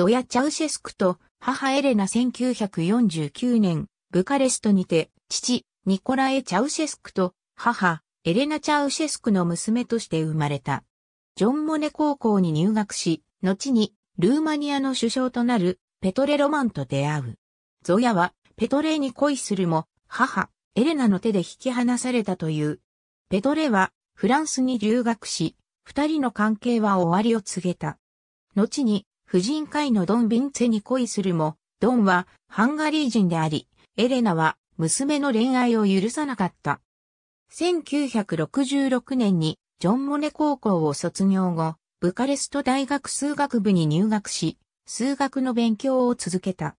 ゾヤ・チャウシェスクと母エレナ1949年、ブカレストにて、父、ニコラエ・チャウシェスクと母、エレナ・チャウシェスクの娘として生まれた。ジョン・モネ高校に入学し、後にルーマニアの首相となるペトレ・ロマンと出会う。ゾヤはペトレに恋するも、母、エレナの手で引き離されたという。ペトレはフランスに留学し、二人の関係は終わりを告げた。後に、婦人科医のドン・ヴィンツェに恋するも、ドンはハンガリー人であり、エレナは娘の恋愛を許さなかった。1966年にジョン・モネ高校を卒業後、ブカレスト大学数学部に入学し、数学の勉強を続けた。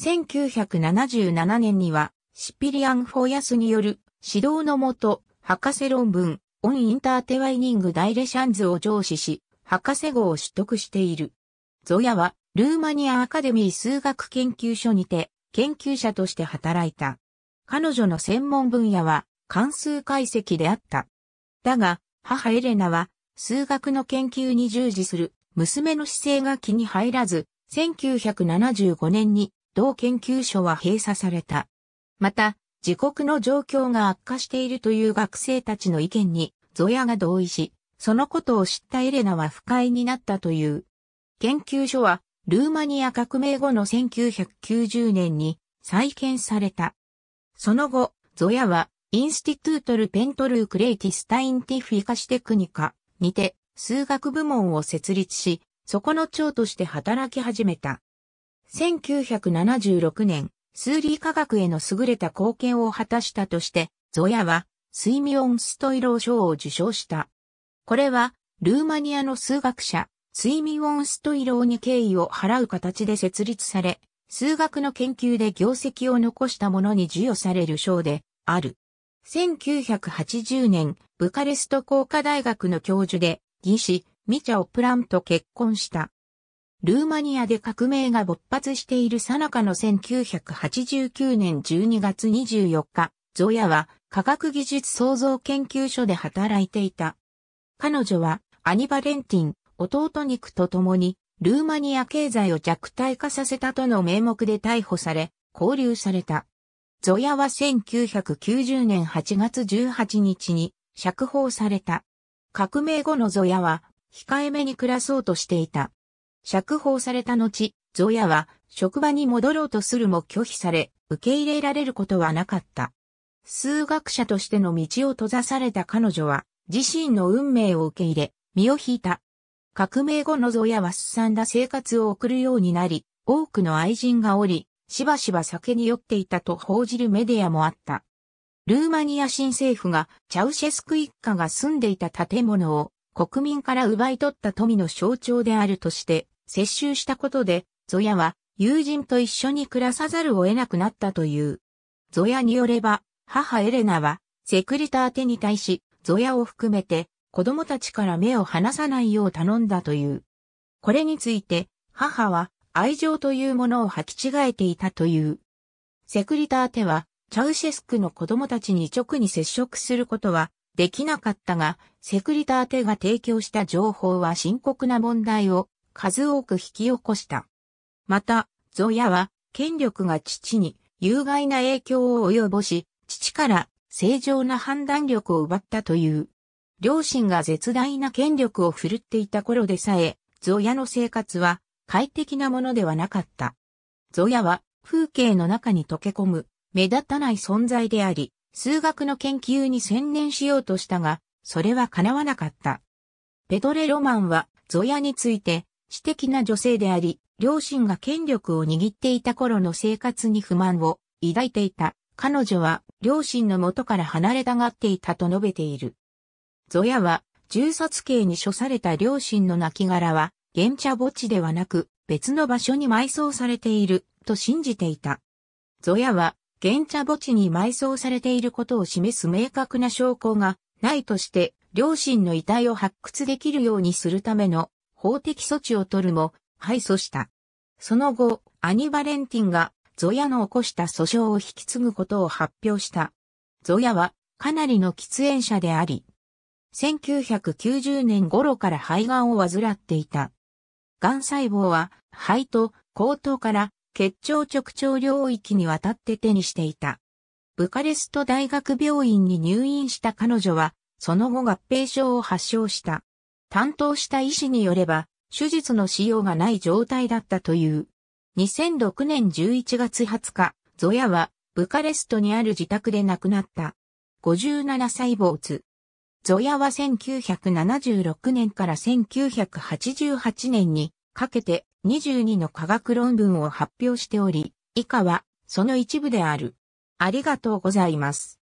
1977年には、シピリアン・フォヤスによる指導のもと、博士論文、On Intertwining Dilationsを上梓し、博士号を取得している。ゾヤは、ルーマニアアカデミー数学研究所にて、研究者として働いた。彼女の専門分野は、関数解析であった。だが、母エレナは、数学の研究に従事する、娘の姿勢が気に入らず、1975年に、同研究所は閉鎖された。また、自国の状況が悪化しているという学生たちの意見に、ゾヤが同意し、そのことを知ったエレナは不快になったという。研究所は、ルーマニア革命後の1990年に再建された。その後、ゾヤは、インスティトゥートル・ペントルー・クレイティス・タインティフィカ・シテクニカにて、数学部門を設立し、そこの長として働き始めた。1976年、数理科学への優れた貢献を果たしたとして、ゾヤはスイミオン・ストイロー賞を受賞した。これは、ルーマニアの数学者、スイミオン・ストイローに敬意を払う形で設立され、数学の研究で業績を残した者に授与される賞である。1980年、ブカレスト工科大学の教授で、技師、ミチャ・オプランと結婚した。ルーマニアで革命が勃発している最中の1989年12月24日、ゾヤは科学技術創造研究所で働いていた。彼女はアニ・バレンティン、弟ニクと共にルーマニア経済を弱体化させたとの名目で逮捕され、拘留された。ゾヤは1990年8月18日に釈放された。革命後のゾヤは控えめに暮らそうとしていた。釈放された後、ゾヤは職場に戻ろうとするも拒否され、受け入れられることはなかった。数学者としての道を閉ざされた彼女は、自身の運命を受け入れ、身を引いた。革命後のゾヤはすさんだ生活を送るようになり、多くの愛人がおり、しばしば酒に酔っていたと報じるメディアもあった。ルーマニア新政府がチャウシェスク一家が住んでいた建物を国民から奪い取った富の象徴であるとして、接収したことで、ゾヤは友人と一緒に暮らさざるを得なくなったという。ゾヤによれば、母エレナは、セクリターテに対し、ゾヤを含めて、子供たちから目を離さないよう頼んだという。これについて、母は、愛情というものを履き違えていたという。セクリターテは、チャウシェスクの子供たちに直に接触することは、できなかったが、セクリターテが提供した情報は深刻な問題を、数多く引き起こした。また、ゾヤは、権力が父に有害な影響を及ぼし、父から正常な判断力を奪ったという。両親が絶大な権力を振るっていた頃でさえ、ゾヤの生活は快適なものではなかった。ゾヤは、風景の中に溶け込む、目立たない存在であり、数学の研究に専念しようとしたが、それは叶わなかった。ペトレ・ロマンは、ゾヤについて、私的な女性であり、両親が権力を握っていた頃の生活に不満を抱いていた。彼女は両親の元から離れたがっていたと述べている。ゾヤは銃殺刑に処された両親の亡骸は、原茶墓地ではなく別の場所に埋葬されていると信じていた。ゾヤは原茶墓地に埋葬されていることを示す明確な証拠がないとして、両親の遺体を発掘できるようにするための法的措置を取るも、敗訴した。その後、アニ・バレンティンが、ゾヤの起こした訴訟を引き継ぐことを発表した。ゾヤは、かなりの喫煙者であり、1990年頃から肺がんを患っていた。癌細胞は肺と喉頭から血腸直腸領域にわたって手にしていた。ブカレスト大学病院に入院した彼女は、その後合併症を発症した。担当した医師によれば、手術のしようがない状態だったという。2006年11月20日、ゾヤはブカレストにある自宅で亡くなった。57歳没。ゾヤは1976年から1988年にかけて22の科学論文を発表しており、以下はその一部である。ありがとうございます。